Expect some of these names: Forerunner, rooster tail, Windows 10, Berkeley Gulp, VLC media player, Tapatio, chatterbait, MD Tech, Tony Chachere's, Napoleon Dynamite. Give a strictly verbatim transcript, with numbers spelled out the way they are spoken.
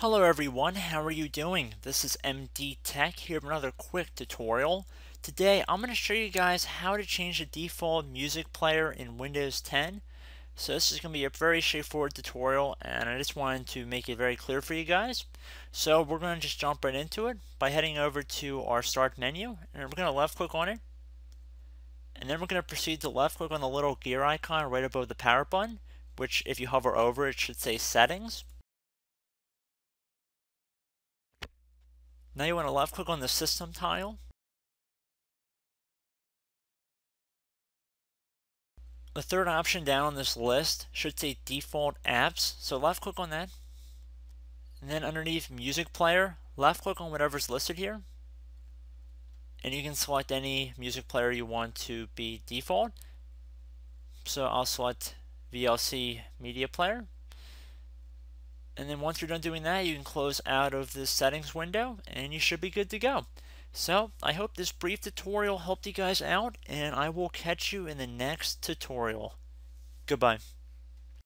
Hello everyone, how are you doing? This is M D Tech here with another quick tutorial. Today I'm going to show you guys how to change the default music player in Windows ten. So this is going to be a very straightforward tutorial and I just wanted to make it very clear for you guys. So we're going to just jump right into it by heading over to our start menu and we're going to left click on it. And then we're going to proceed to left click on the little gear icon right above the power button, which if you hover over it should say settings. Now you want to left click on the system tile. The third option down on this list should say default apps, so left click on that. And then underneath music player, left click on whatever's listed here. And you can select any music player you want to be default. So I'll select V L C media player. And then once you're done doing that, you can close out of this settings window and you should be good to go. So I hope this brief tutorial helped you guys out and I will catch you in the next tutorial. Goodbye.